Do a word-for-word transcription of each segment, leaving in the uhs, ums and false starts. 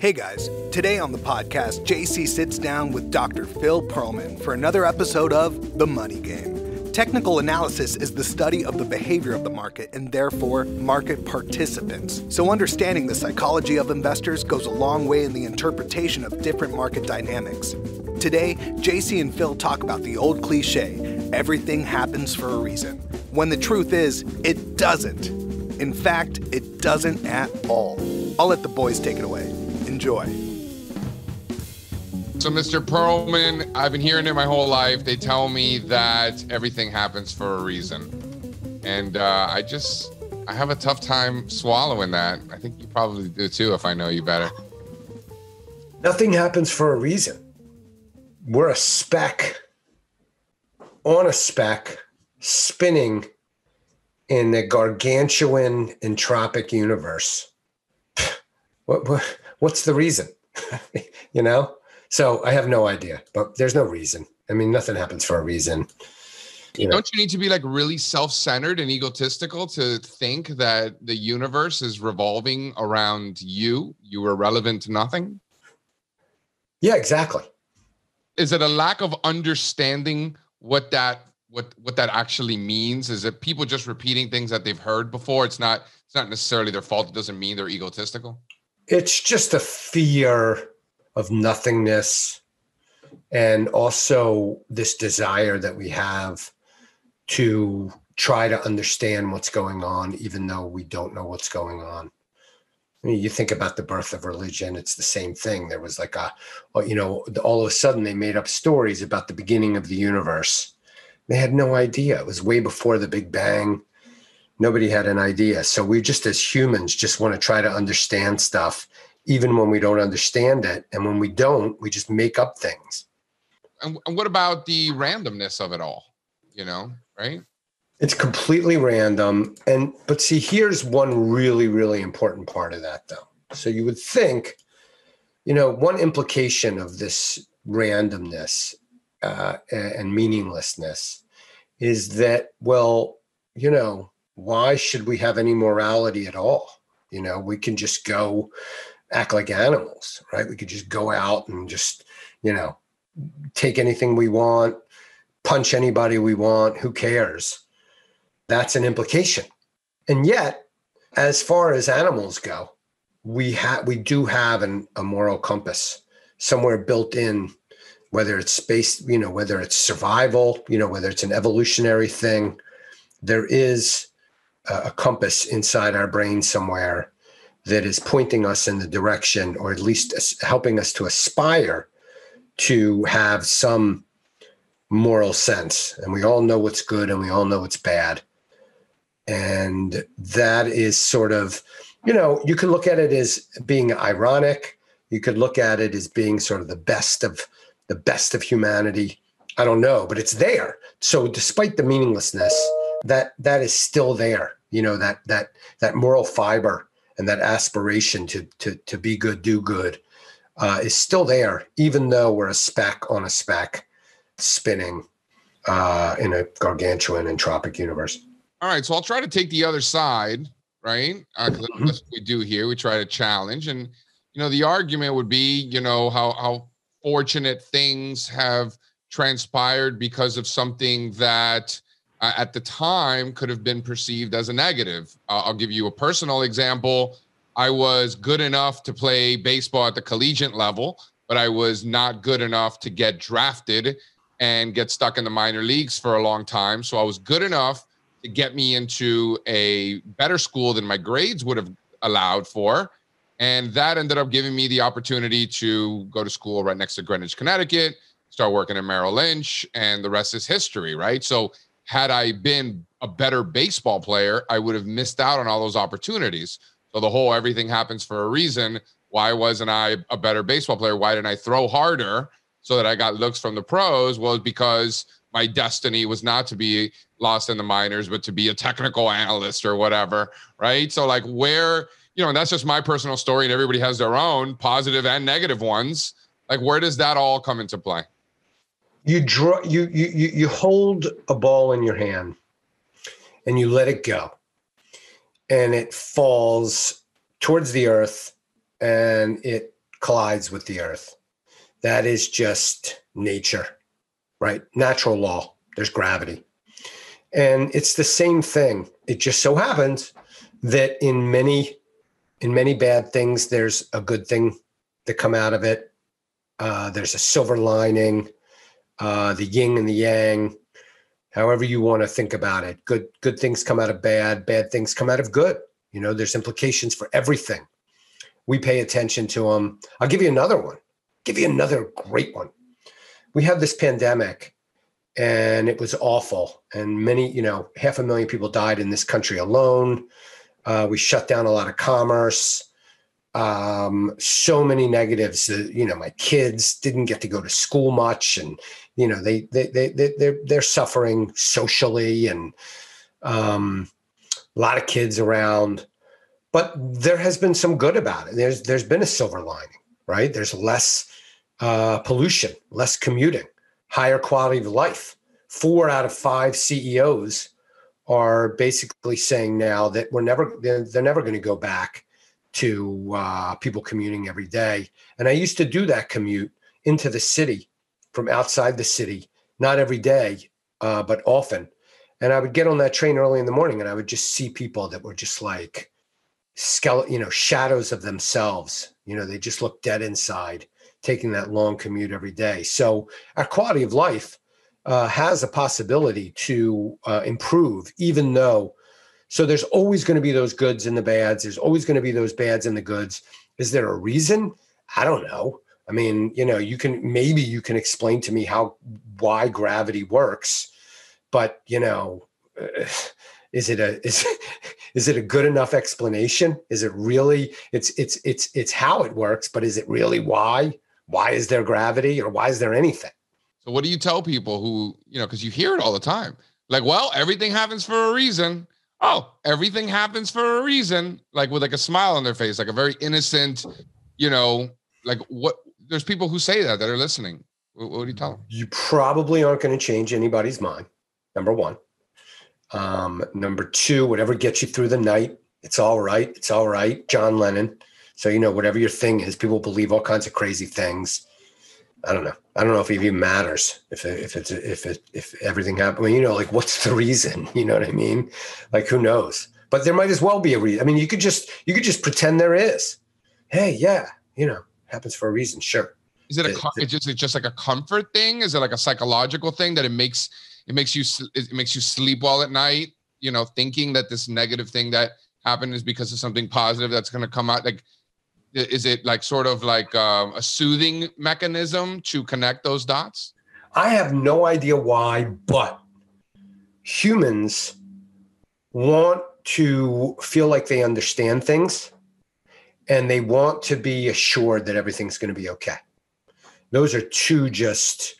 Hey guys, today on the podcast, J C sits down with Doctor Phil Pearlman for another episode of The Money Game. Technical analysis is the study of the behavior of the market and therefore market participants. So understanding the psychology of investors goes a long way in the interpretation of different market dynamics. Today, J C and Phil talk about the old cliche, everything happens for a reason, when the truth is, it doesn't. In fact, it doesn't at all. I'll let the boys take it away. Enjoy. So Mister Pearlman, I've been hearing it my whole life. They tell me that everything happens for a reason. And uh, I just, I have a tough time swallowing that. I think you probably do too, if I know you better. Nothing happens for a reason. We're a speck on a speck spinning in the gargantuan entropic universe. What, what? What's the reason? You know? So I have no idea, but there's no reason. I mean, nothing happens for a reason. You know? Don't you need to be like really self-centered and egotistical to think that the universe is revolving around you? You are relevant to nothing? Yeah, exactly. Is it a lack of understanding what that what what that actually means? Is it people just repeating things that they've heard before? It's not it's not necessarily their fault. It doesn't mean they're egotistical. It's just a fear of nothingness and also this desire that we have to try to understand what's going on, even though we don't know what's going on. I mean, you think about the birth of religion, it's the same thing. There was like a, you know, all of a sudden they made up stories about the beginning of the universe. They had no idea. It was way before the Big Bang. Nobody had an idea. So we just as humans just want to try to understand stuff, even when we don't understand it. And when we don't, we just make up things. And, and what about the randomness of it all? You know, right? It's completely random. And but see, here's one really, really important part of that, though. So you would think, you know, one implication of this randomness uh, and meaninglessness is that, well, you know, why should we have any morality at all? You know, we can just go act like animals, right? We could just go out and just, you know, take anything we want, punch anybody we want, who cares? That's an implication. And yet, as far as animals go, we have we do have an, a moral compass somewhere built in, whether it's space, you know, whether it's survival, you know, whether it's an evolutionary thing, there is a compass inside our brain somewhere that is pointing us in the direction, or at least helping us to aspire to have some moral sense. And we all know what's good and we all know what's bad. And that is sort of, you know, you can look at it as being ironic. You could look at it as being sort of the best of the best of humanity. I don't know, but it's there. So despite the meaninglessness, that that is still there, you know, that that that moral fiber and that aspiration to to to be good, do good uh, is still there, even though we're a speck on a speck spinning uh, in a gargantuan entropic universe. All right. So I'll try to take the other side, right? Uh, 'cause that's what we do here. We try to challenge. And, you know, the argument would be, you know, how how fortunate things have transpired because of something that Uh, at the time could have been perceived as a negative. Uh, I'll give you a personal example. I was good enough to play baseball at the collegiate level, but I was not good enough to get drafted and get stuck in the minor leagues for a long time. So I was good enough to get me into a better school than my grades would have allowed for. And that ended up giving me the opportunity to go to school right next to Greenwich, Connecticut, start working at Merrill Lynch, and the rest is history, right? So had I been a better baseball player, I would have missed out on all those opportunities. So the whole everything happens for a reason. Why wasn't I a better baseball player? Why didn't I throw harder so that I got looks from the pros? Well, because my destiny was not to be lost in the minors, but to be a technical analyst or whatever, right? So like where, you know, and that's just my personal story and everybody has their own positive and negative ones. Like where does that all come into play? You draw, you, you, you hold a ball in your hand and you let it go and it falls towards the earth and it collides with the earth. That is just nature, right? Natural law. There's gravity. And it's the same thing. It just so happens that in many in many bad things, there's a good thing that come out of it. Uh, there's a silver lining, uh, the yin and the yang, however you want to think about it. Good, good things come out of bad, bad things come out of good. You know, there's implications for everything. We pay attention to them. I'll give you another one. Give you another great one. We had this pandemic and it was awful. And many, you know, half a million people died in this country alone. Uh, we shut down a lot of commerce. Um, so many negatives. Uh, you know, my kids didn't get to go to school much, and you know they they they, they they're they're suffering socially, and um, a lot of kids around. But there has been some good about it. There's there's been a silver lining, right? There's less uh, pollution, less commuting, higher quality of life. Four out of five C E Os are basically saying now that we're never, they're, they're never going to go back to uh, people commuting every day. And I used to do that commute into the city from outside the city, not every day, uh, but often. And I would get on that train early in the morning and I would just see people that were just like skeleton, you know, shadows of themselves. You know, they just look dead inside taking that long commute every day. So our quality of life Uh, has a possibility to uh, improve, even though, so there's always going to be those goods and the bads. There's always going to be those bads and the goods. Is there a reason? I don't know. I mean, you know, you can, maybe you can explain to me how, why gravity works, but you know, uh, is it a, is, is it a good enough explanation? Is it really, it's, it's, it's, it's how it works, but is it really why? Why is there gravity, or why is there anything? So what do you tell people who, you know, because you hear it all the time, like, well, everything happens for a reason. Oh, everything happens for a reason. Like with like a smile on their face, like a very innocent, you know, like what, there's people who say that, that are listening. What, what do you tell them? You probably aren't going to change anybody's mind. Number one. Um, number two, whatever gets you through the night, it's all right. It's all right. John Lennon. So, you know, whatever your thing is, people believe all kinds of crazy things. I don't know. I don't know if it even matters if it, if it's if it, if everything happens. I mean, you know, like what's the reason? You know what I mean? Like who knows? But there might as well be a reason. I mean, you could just you could just pretend there is. Hey, yeah, you know, happens for a reason. Sure. Is it a? It, it's just it's just like a comfort thing? Is it like a psychological thing that it makes it makes you it makes you sleep well at night? You know, thinking that this negative thing that happened is because of something positive that's going to come out. Like, is it like sort of like um, a soothing mechanism to connect those dots? I have no idea why, but humans want to feel like they understand things, and they want to be assured that everything's going to be okay. Those are two just,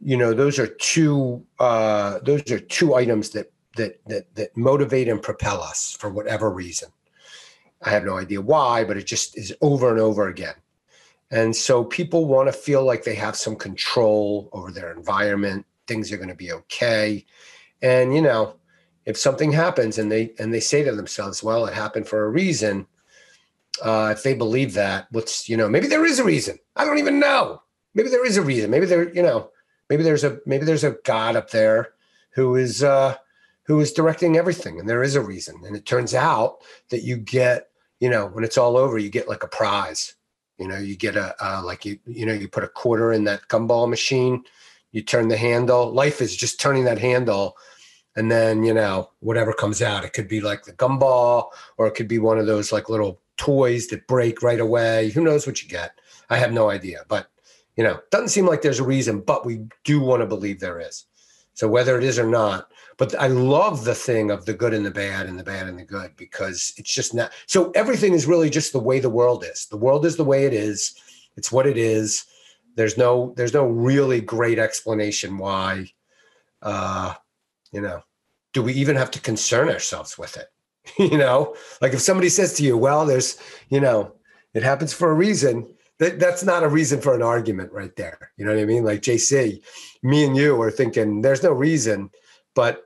you know, those are two uh, those are two items that that that that motivate and propel us for whatever reason. I have no idea why, but it just is over and over again. And so people want to feel like they have some control over their environment. Things are going to be okay. And, you know, if something happens and they and they say to themselves, well, it happened for a reason. Uh, if they believe that, what's, you know, maybe there is a reason. I don't even know. Maybe there is a reason. Maybe there, you know, maybe there's a maybe there's a God up there who is uh, who is directing everything. And there is a reason. And it turns out that you get, you know, when it's all over, you get like a prize, you know, you get a, uh, like, you, you know, you put a quarter in that gumball machine, you turn the handle. Life is just turning that handle. And then, you know, whatever comes out, it could be like the gumball, or it could be one of those like little toys that break right away. Who knows what you get? I have no idea, but you know, doesn't seem like there's a reason, but we do want to believe there is. So whether it is or not, but I love the thing of the good and the bad and the bad and the good, because it's just not, so everything is really just the way the world is. The world is the way it is. It's what it is. There's no, there's no really great explanation why, uh, you know, do we even have to concern ourselves with it? You know, like if somebody says to you, well, there's, you know, it happens for a reason. That, that's not a reason for an argument right there. You know what I mean? Like J C, me and you are thinking there's no reason, but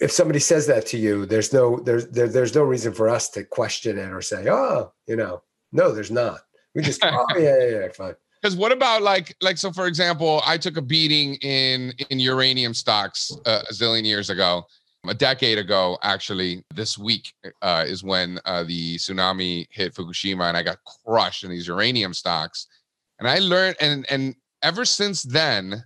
if somebody says that to you, there's no, there's, there, there's no reason for us to question it or say, oh, you know, no, there's not. We just, oh, yeah, yeah, yeah, fine. Because what about like, like, so for example, I took a beating in, in uranium stocks uh, a zillion years ago, a decade ago, actually. This week uh, is when uh, the tsunami hit Fukushima and I got crushed in these uranium stocks. And I learned, and and ever since then,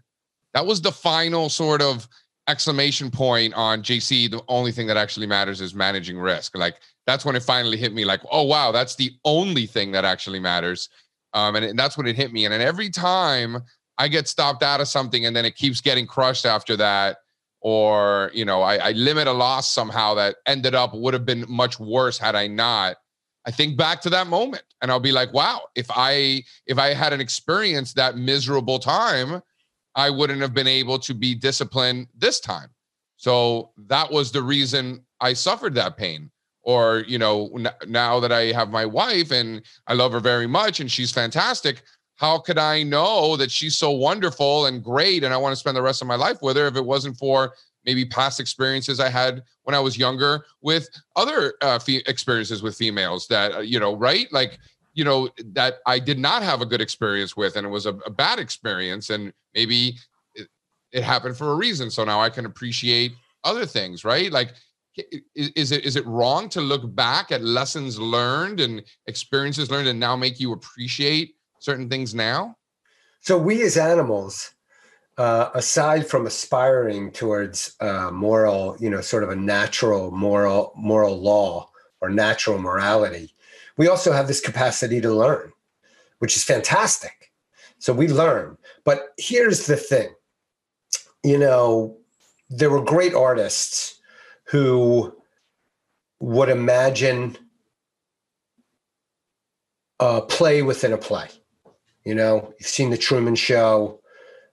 that was the final sort of exclamation point on J C. The only thing that actually matters is managing risk. Like, that's when it finally hit me like, oh, wow, that's the only thing that actually matters. Um, and, and that's when it hit me. And then every time I get stopped out of something and then it keeps getting crushed after that, or, you know, I, I limit a loss somehow that ended up would have been much worse had I not, I think back to that moment and I'll be like, wow, if I, if I hadn't experienced that miserable time, I wouldn't have been able to be disciplined this time. So that was the reason I suffered that pain. Or, you know, n- now that I have my wife and I love her very much and she's fantastic, how could I know that she's so wonderful and great and I want to spend the rest of my life with her if it wasn't for maybe past experiences I had when I was younger with other uh, fe- experiences with females that, uh, you know, right? Like, you know, that I did not have a good experience with and it was a, a bad experience and maybe it, it happened for a reason. So now I can appreciate other things, right? Like, is, is it is it wrong to look back at lessons learned and experiences learned and now make you appreciate certain things now? So we as animals, uh, aside from aspiring towards uh, moral, you know, sort of a natural moral moral law or natural morality, we also have this capacity to learn, which is fantastic. So we learn. But here's the thing. You know, there were great artists who would imagine a play within a play. You know, you've seen the Truman Show.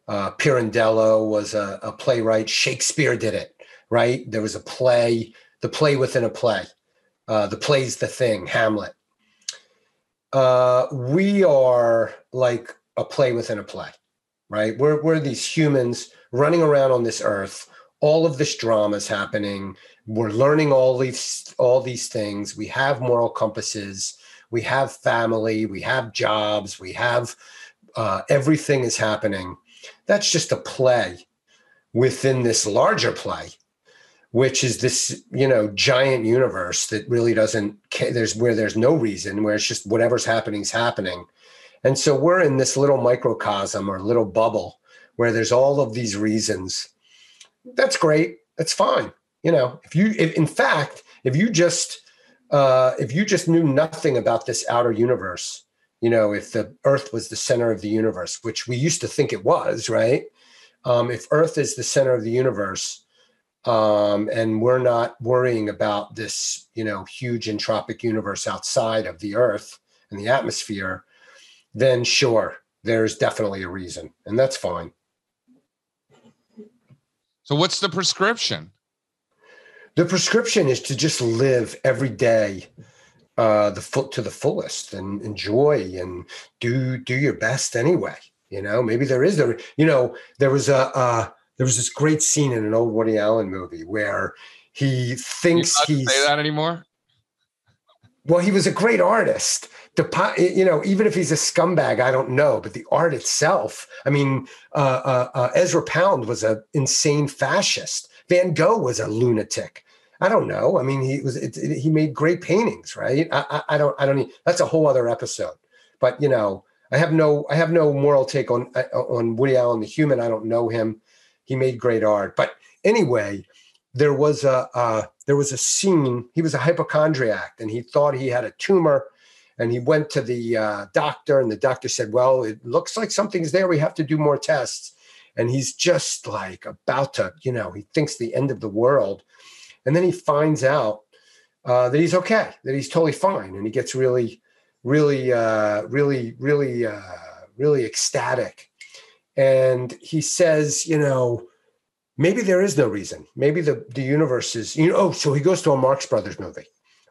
Uh, Pirandello was a, a playwright. Shakespeare did it, right? There was a play, the play within a play. Uh, the play's the thing, Hamlet. Uh, we are like a play within a play, right? We're we're these humans running around on this earth. All of this drama is happening. We're learning all these all these things. We have moral compasses. We have family. We have jobs. We have uh, everything is happening. That's just a play within this larger play, which is this, you know, giant universe that really doesn't care. There's where there's no reason, where it's just whatever's happening is happening. And so we're in this little microcosm or little bubble where there's all of these reasons. That's great. That's fine. You know, if you, if, in fact, if you just, uh, if you just knew nothing about this outer universe, you know, if the earth was the center of the universe, which we used to think it was, right? Um, if earth is the center of the universe, Um, and we're not worrying about this, you know, huge entropic universe outside of the earth and the atmosphere, then sure, there's definitely a reason, and that's fine. So what's the prescription? The prescription is to just live every day uh, the foot to the fullest and enjoy and do, do your best anyway. You know, maybe there is, there, you know, there was a, uh, there was this great scene in an old Woody Allen movie where he thinks he's... You can't say that anymore? Well, he was a great artist. The, you know, even if he's a scumbag, I don't know. But the art itself, I mean, uh, uh, uh, Ezra Pound was an insane fascist. Van Gogh was a lunatic. I don't know. I mean, he was it, it, he made great paintings, right? I, I, I don't. I don't. Need, that's a whole other episode. But you know, I have no. I have no moral take on on Woody Allen, the human. I don't know him. He made great art. But anyway, there was a uh, there was a scene. He was a hypochondriac and he thought he had a tumor and he went to the uh, doctor and the doctor said, well, it looks like something's there. We have to do more tests. And he's just like about to, you know, he thinks the end of the world. And then he finds out uh, that he's okay, that he's totally fine. And he gets really, really, uh, really, really, uh, really ecstatic. And he says, you know, maybe there is no reason. Maybe the, the universe is, you know, oh, so he goes to a Marx Brothers movie,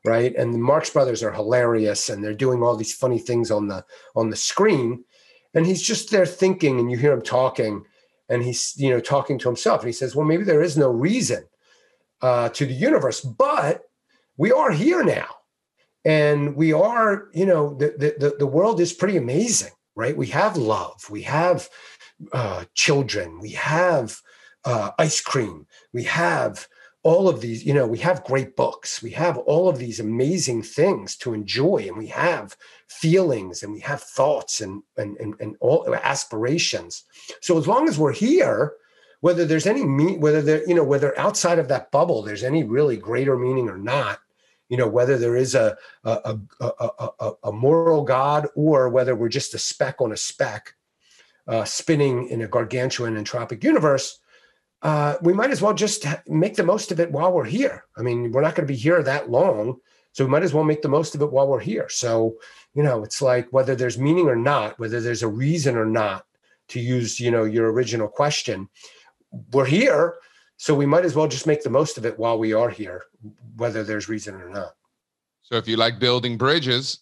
right? And the Marx Brothers are hilarious and they're doing all these funny things on the on the screen. And he's just there thinking and you hear him talking and he's, you know, talking to himself. And he says, well, maybe there is no reason uh, to the universe, but we are here now. And we are, you know, the, the, the world is pretty amazing, right? We have love, we have uh, children, we have uh, ice cream, we have all of these, you know, we have great books, we have all of these amazing things to enjoy, and we have feelings, and we have thoughts, and, and, and, and all aspirations. So as long as we're here, whether there's any, me- whether there, you know, whether outside of that bubble, there's any really greater meaning or not, you know, whether there is a a, a, a, a moral God, or whether we're just a speck on a speck uh, spinning in a gargantuan entropic universe, uh, we might as well just make the most of it while we're here. I mean, we're not going to be here that long, so we might as well make the most of it while we're here. So, you know, it's like whether there's meaning or not, whether there's a reason or not, to use, you know, your original question, we're here. So we might as well just make the most of it while we are here, whether there's reason or not. So if you like building bridges,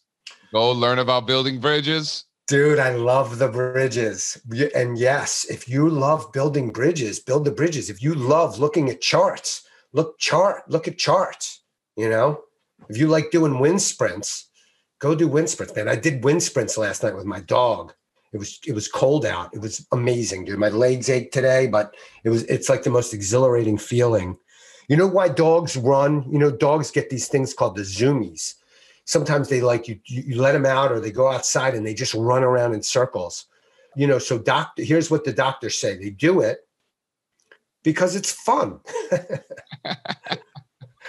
go learn about building bridges. Dude, I love the bridges. And yes, if you love building bridges, build the bridges. If you love looking at charts, look chart, look at charts, you know. If you like doing wind sprints, go do wind sprints, man. I did wind sprints last night with my dog. It was it was cold out. It was amazing, dude. My legs ache today, but it was it's like the most exhilarating feeling. You know why dogs run? You know, dogs get these things called the zoomies. Sometimes they like you you let them out, or they go outside and they just run around in circles. You know, so doctor, here's what the doctors say. They do it because it's fun.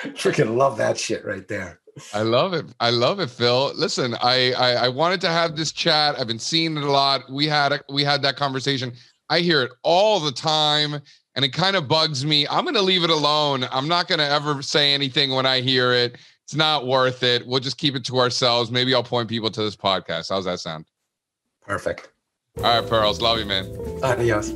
Freaking love that shit right there. I love it. I love it, Phil. Listen, I, I I wanted to have this chat. I've been seeing it a lot. We had a, we had that conversation. I hear it all the time, and it kind of bugs me. I'm going to leave it alone. I'm not going to ever say anything when I hear it. It's not worth it. We'll just keep it to ourselves. Maybe I'll point people to this podcast. How's that sound? Perfect. All right, Pearls. Love you, man. Adios.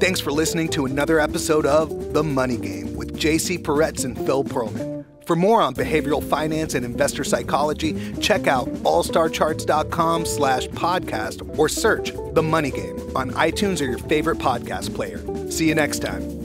Thanks for listening to another episode of The Money Game with J C. Parets and Phil Pearlman. For more on behavioral finance and investor psychology, check out allstarcharts.com slash podcast or search The Money Game on iTunes or your favorite podcast player. See you next time.